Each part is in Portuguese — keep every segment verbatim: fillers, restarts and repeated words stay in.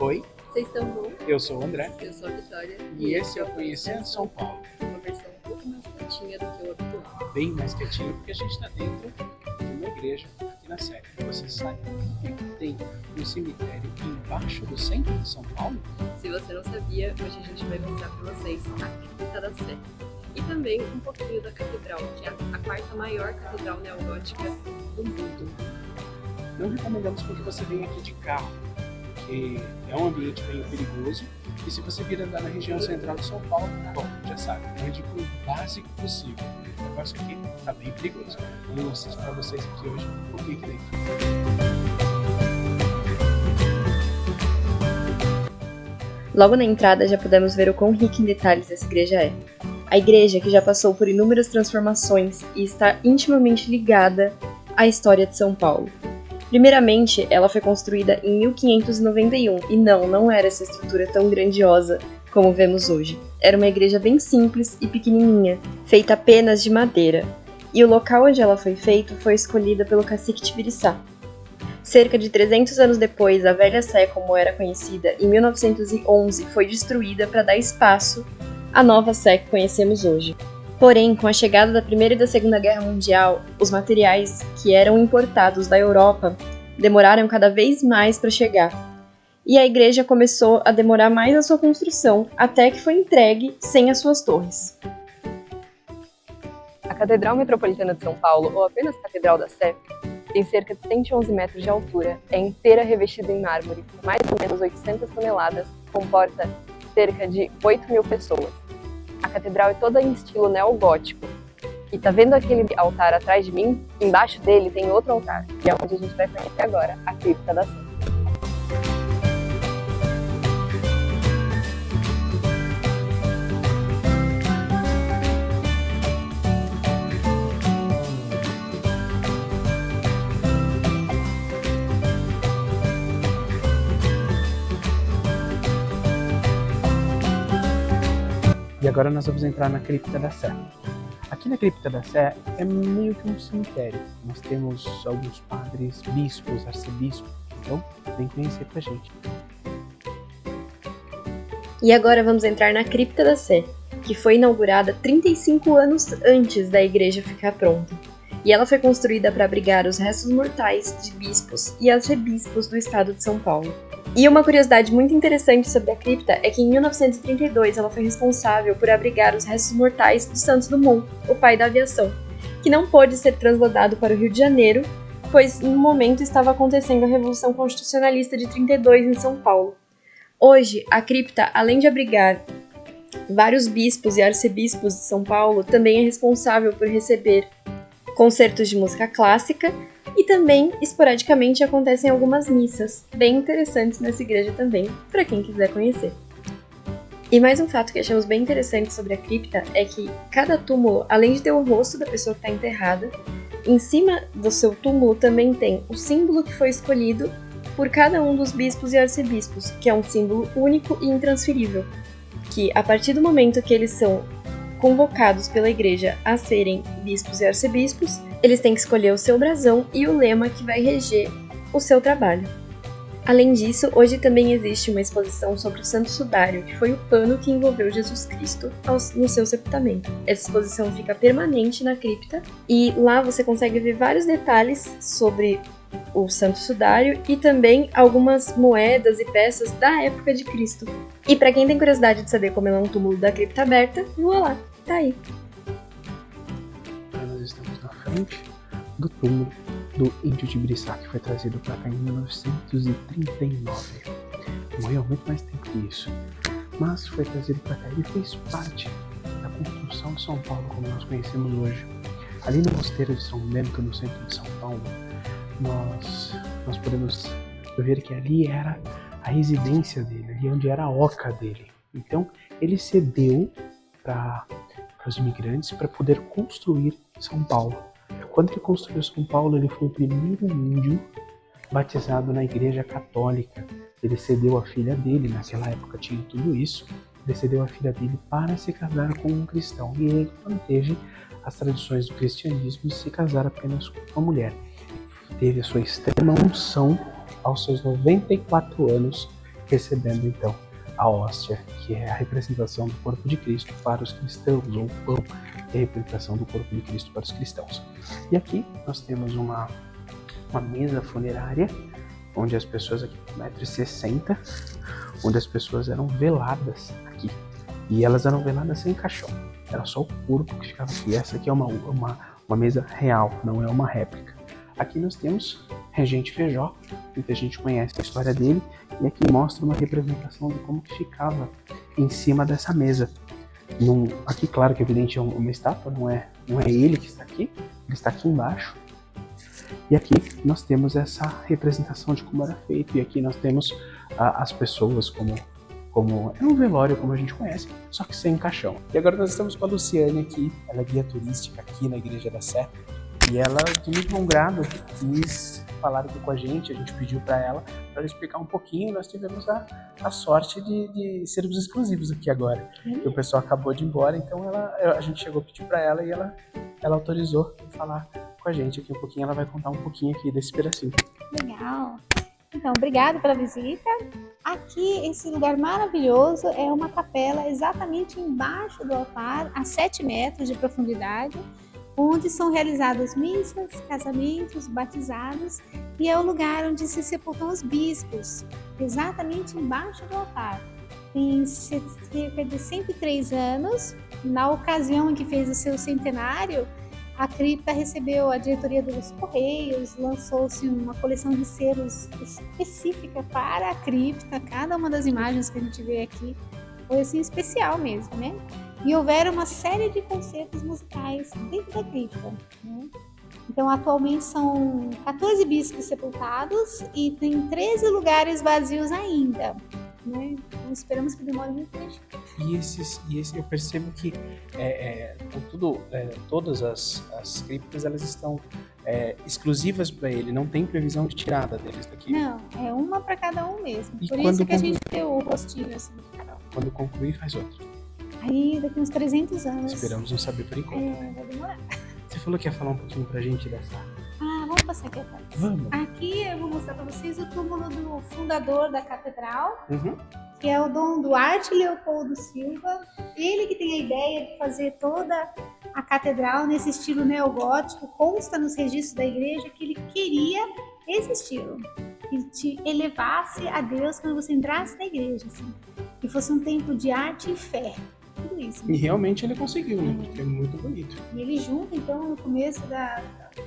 Oi. Vocês estão bom? Eu sou o André. Eu sou a Vitória. E esse é o Conhecendo São Paulo. Uma versão um pouco mais quietinha do que o habitual. Bem mais quietinha, porque a gente está dentro de uma igreja aqui na Sé. Você sabe que tem um cemitério embaixo do centro de São Paulo? Se você não sabia, hoje a gente vai mostrar para vocês a Cripta da Sé. E também um pouquinho da Catedral, que é a quarta maior catedral neogótica do mundo. Não recomendamos porque você vem aqui de carro. É um ambiente meio perigoso, e se você vir andar na região central de São Paulo, bom, já sabe, ande com o básico possível. O negócio aqui está bem perigoso. Eu mostro para vocês aqui hoje o que que tem. Logo na entrada já podemos ver o quão rica em detalhes essa igreja é. A igreja que já passou por inúmeras transformações e está intimamente ligada à história de São Paulo. Primeiramente, ela foi construída em mil quinhentos e noventa e um, e não, não era essa estrutura tão grandiosa como vemos hoje. Era uma igreja bem simples e pequenininha, feita apenas de madeira, e o local onde ela foi feita foi escolhida pelo cacique Tibiriçá. Cerca de trezentos anos depois, a Velha Sé, como era conhecida, em mil novecentos e onze, foi destruída para dar espaço à Nova Sé que conhecemos hoje. Porém, com a chegada da Primeira e da Segunda Guerra Mundial, os materiais que eram importados da Europa demoraram cada vez mais para chegar. E a igreja começou a demorar mais a sua construção, até que foi entregue sem as suas torres. A Catedral Metropolitana de São Paulo, ou apenas Catedral da Sé, tem cerca de cento e onze metros de altura, é inteira revestida em mármore, com mais ou menos oitocentas toneladas, comporta cerca de oito mil pessoas. A catedral é toda em estilo neogótico. E tá vendo aquele altar atrás de mim? Embaixo dele tem outro altar, que é onde a gente vai conhecer agora, a Cripta da Sé. E agora nós vamos entrar na Cripta da Sé. Aqui na Cripta da Sé é meio que um cemitério. Nós temos alguns padres, bispos, arcebispos, então vem conhecer com a gente. E agora vamos entrar na Cripta da Sé, que foi inaugurada trinta e cinco anos antes da igreja ficar pronta. E ela foi construída para abrigar os restos mortais de bispos e arcebispos do estado de São Paulo. E uma curiosidade muito interessante sobre a cripta é que em mil novecentos e trinta e dois ela foi responsável por abrigar os restos mortais de Santos Dumont, o pai da aviação, que não pôde ser transladado para o Rio de Janeiro, pois no momento estava acontecendo a Revolução Constitucionalista de trinta e dois em São Paulo. Hoje, a cripta, além de abrigar vários bispos e arcebispos de São Paulo, também é responsável por receber concertos de música clássica, e também, esporadicamente, acontecem algumas missas, bem interessantes nessa igreja também, para quem quiser conhecer. E mais um fato que achamos bem interessante sobre a cripta é que cada túmulo, além de ter o rosto da pessoa que está enterrada, em cima do seu túmulo também tem o símbolo que foi escolhido por cada um dos bispos e arcebispos, que é um símbolo único e intransferível, que a partir do momento que eles são convocados pela igreja a serem bispos e arcebispos, eles têm que escolher o seu brasão e o lema que vai reger o seu trabalho. Além disso, hoje também existe uma exposição sobre o Santo Sudário, que foi o pano que envolveu Jesus Cristo no seu sepultamento. Essa exposição fica permanente na cripta e lá você consegue ver vários detalhes sobre o Santo Sudário e também algumas moedas e peças da época de Cristo. E para quem tem curiosidade de saber como é um túmulo da cripta aberta, voa lá, tá aí! Nós estamos na frente do túmulo do índio Tibiriçá, que foi trazido para cá em mil novecentos e trinta e nove. Morreu muito mais tempo que isso, mas foi trazido para cá e fez parte da construção de São Paulo como nós conhecemos hoje. Ali no Mosteiro de São Médico, no centro de São Paulo, Nós, nós podemos ver que ali era a residência dele, ali onde era a oca dele. Então, ele cedeu para os imigrantes para poder construir São Paulo. Quando ele construiu São Paulo, ele foi o primeiro índio batizado na Igreja Católica. Ele cedeu a filha dele, naquela época tinha tudo isso, ele cedeu a filha dele para se casar com um cristão. E ele manteve as tradições do cristianismo de se casar apenas com uma mulher. Teve a sua extrema unção aos seus noventa e quatro anos recebendo então a hóstia, que é a representação do corpo de Cristo para os cristãos, ou o pão, que é a representação do corpo de Cristo para os cristãos. E aqui nós temos uma, uma mesa funerária, onde as pessoas aqui com um metro e sessenta, onde as pessoas eram veladas aqui. E elas eram veladas sem caixão, era só o corpo que ficava aqui. Essa aqui é uma, uma, uma mesa real, não é uma réplica. Aqui nós temos Regente Feijó, muita gente conhece a história dele, e aqui mostra uma representação de como que ficava em cima dessa mesa. Num, aqui, claro que evidente é uma estátua, não é, não é ele que está aqui, ele está aqui embaixo. E aqui nós temos essa representação de como era feito, e aqui nós temos ah, as pessoas como... Como é um velório, como a gente conhece, só que sem caixão. E agora nós estamos com a Luciane aqui, ela é guia turística aqui na Igreja da Sé. E ela, de muito bom grado, quis falar aqui com a gente, a gente pediu para ela, para explicar um pouquinho. Nós tivemos a, a sorte de, de sermos exclusivos aqui agora. Hum. O pessoal acabou de ir embora, então ela, a gente chegou a pedir para ela e ela, ela autorizou falar com a gente aqui um pouquinho. Ela vai contar um pouquinho aqui desse pedacinho. Legal! Então, obrigado pela visita. Aqui, esse lugar maravilhoso é uma capela exatamente embaixo do altar, a sete metros de profundidade, onde são realizadas missas, casamentos, batizados, e é o lugar onde se sepultam os bispos, exatamente embaixo do altar. Tem cerca de cento e três anos, na ocasião em que fez o seu centenário, a cripta recebeu a diretoria dos Correios, lançou-se uma coleção de selos específica para a cripta. Cada uma das imagens que a gente vê aqui foi assim especial mesmo, né? E houveram uma série de concertos musicais dentro da cripta, né? Então, atualmente são quatorze bispos sepultados e tem treze lugares vazios ainda, né? Então, esperamos que demore muito tempo. E, esses, e esse, eu percebo que é, é, tudo, é, todas as, as criptas elas estão é, exclusivas para ele, não tem previsão de tirada deles daqui. Não, é uma para cada um mesmo. E por isso que a gente deu o rostinho assim de cada um. Quando concluir, faz outro. Aí daqui uns trezentos anos. Esperamos não saber por enquanto. É, né? Vai demorar. Você falou que ia falar um pouquinho para a gente dessa. Ah, vamos passar aqui atrás. Vamos. Aqui eu vou mostrar para vocês o túmulo do fundador da catedral. Uhum. Que é o Dom Duarte Leopoldo Silva, ele que tem a ideia de fazer toda a catedral nesse estilo neogótico. Consta nos registros da igreja que ele queria esse estilo, que te elevasse a Deus quando você entrasse na igreja, assim, que fosse um templo de arte e fé, tudo isso. Né? E realmente ele conseguiu, né? Porque é muito bonito. E ele junta, então, no começo da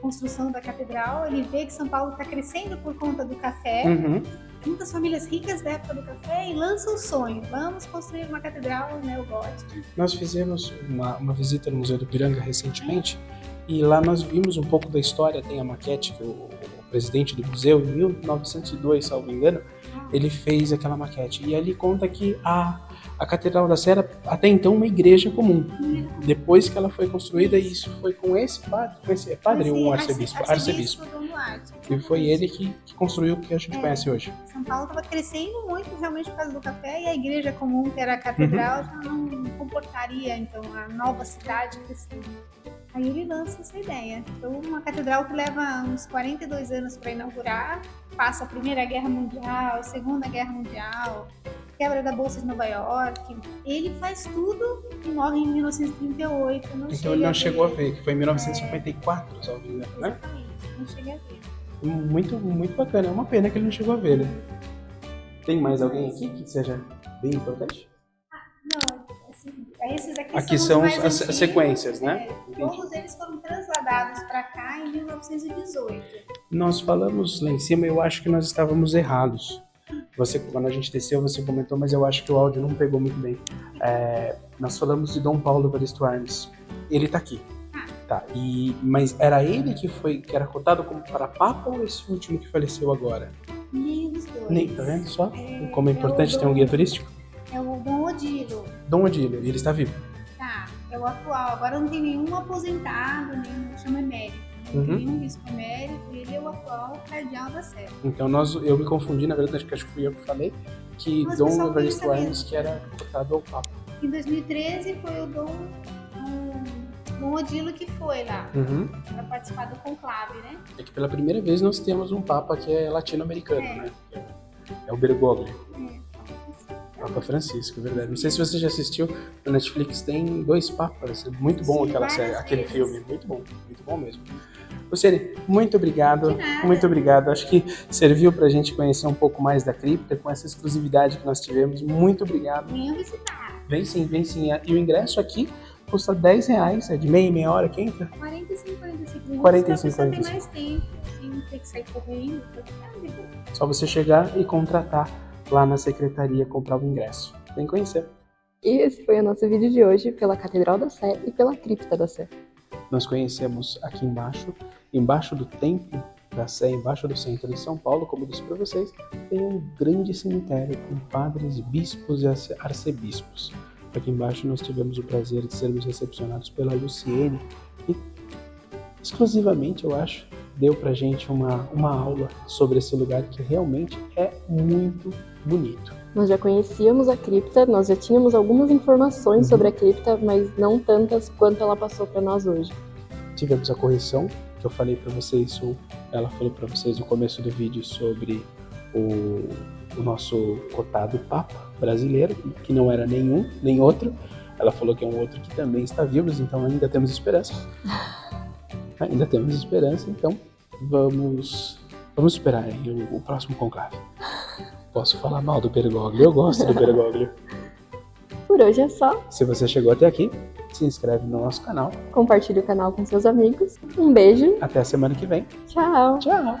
construção da catedral, ele vê que São Paulo está crescendo por conta do café. Uhum. Muitas famílias ricas da época do café e lança o sonho, vamos construir uma catedral neogótica. Nós fizemos uma, uma visita no Museu do Piranga recentemente, é. E lá nós vimos um pouco da história. Tem a maquete que o, o presidente do museu, em mil novecentos e dois, salvo engano, ah. ele fez aquela maquete. E ali conta que a, a Catedral da Sé era até então uma igreja comum. É. Depois que ela foi construída, e isso foi com esse padre, com esse padre ou um arcebispo? Arcebispo. arcebispo. E foi ele que, que construiu o que a gente é, conhece hoje. São Paulo estava crescendo muito realmente por causa do café, e a igreja comum, que era a catedral, uhum. já não comportaria então a nova cidade crescendo. Aí ele lança essa ideia. Então, uma catedral que leva uns quarenta e dois anos para inaugurar, passa a Primeira Guerra Mundial, Segunda Guerra Mundial, quebra da Bolsa de Nova York. Ele faz tudo e morre em mil novecentos e trinta e oito. Não então ele não a chegou a ver, que foi em mil novecentos e cinquenta e quatro, é... só ouvindo, né? Exatamente. Não cheguei a ver. Muito, muito bacana. É uma pena que ele não chegou a ver, né? Tem mais alguém aqui que seja bem importante? Ah, não. Assim, esses aqui, aqui são, são os as antigos, sequências, né? É, todos eles foram transladados para cá em mil novecentos e dezoito. Nós falamos lá em cima, eu acho que nós estávamos errados. Você, quando a gente desceu, você comentou, mas eu acho que o áudio não pegou muito bem. É, nós falamos de Dom Paulo Evaristo Arns. Ele está aqui. Tá, e, mas era ele que, foi, que era cotado como para Papa ou esse último que faleceu agora? Nem dos dois. Nem, tá vendo só? É, como é importante é ter um guia turístico? É o Dom Odilo. Dom Odilo, ele está vivo? Tá, é o atual. Agora não tem nenhum aposentado, nenhum chama emérito. Não tem uhum. nenhum bispo emérito, ele é o atual cardeal da Sé. Então nós, eu me confundi, na verdade, acho que fui eu que falei, que mas Dom Evaristo Arns que era cotado ao Papa. Em dois mil e treze foi o Dom... Dom Odilo que foi lá, uhum. para participar do conclave, né? É que pela primeira vez nós temos um papa que é latino-americano, é. né? É o Bergoglio. É. Papa Francisco, é verdade. Não sei se você já assistiu, no Netflix tem dois papas, muito bom. Sim, aquela série, aquele filme, muito bom, muito bom mesmo. Luciane, muito obrigado, muito obrigado. Acho que serviu para a gente conhecer um pouco mais da cripta, com essa exclusividade que nós tivemos. Muito obrigado. Venha visitar. Vem sim, vem sim. E o ingresso aqui custa dez reais, é de meia e meia hora que entra? quarenta e cinco, quarenta e cinco minutos, quarenta e cinco, quarenta e cinco. Tem mais tempo, assim, tem que sair correndo, tá? Só você chegar e contratar lá na secretaria, comprar o ingresso. Vem conhecer. E esse foi o nosso vídeo de hoje pela Catedral da Sé e pela Cripta da Sé. Nós conhecemos aqui embaixo, embaixo do templo da Sé, embaixo do centro de São Paulo, como eu disse para vocês, tem um grande cemitério com padres, bispos e arcebispos. Aqui embaixo nós tivemos o prazer de sermos recepcionados pela Luciane, que exclusivamente, eu acho, deu pra gente uma, uma aula sobre esse lugar que realmente é muito bonito. Nós já conhecíamos a cripta, nós já tínhamos algumas informações uhum. sobre a cripta, mas não tantas quanto ela passou para nós hoje. Tivemos a correção, que eu falei para vocês, ela falou para vocês no começo do vídeo sobre o, o nosso cotado Papa brasileiro, que não era nenhum, nem outro. Ela falou que é um outro que também está vivo, então ainda temos esperança. Ainda temos esperança, então vamos, vamos esperar aí o, o próximo conclave. Posso falar mal do Bergoglio, eu gosto do Bergoglio. Por hoje é só. Se você chegou até aqui, se inscreve no nosso canal. Compartilhe o canal com seus amigos. Um beijo. Até a semana que vem. Tchau. Tchau.